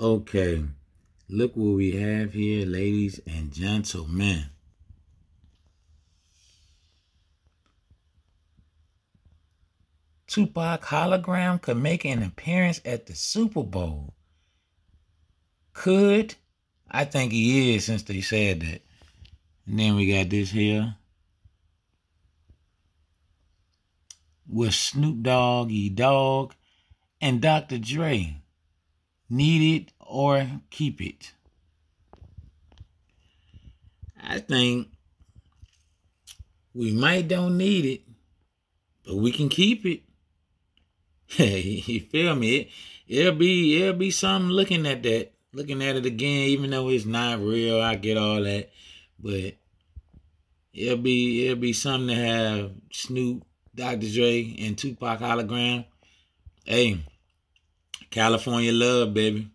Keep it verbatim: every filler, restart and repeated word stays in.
Okay, look what we have here, ladies and gentlemen. Tupac hologram could make an appearance at the Super Bowl. Could? I think he is, since they said that. And then we got this here. With Snoop Dogg, E Dogg, and Doctor Dre. Need it or keep it. I think we might don't need it, but we can keep it. You feel me? It, it'll be it'll be something looking at that, looking at it again, even though it's not real. I get all that, but it'll be it'll be something to have Snoop, Doctor Dre, and Tupac hologram. Hey, California Love, baby.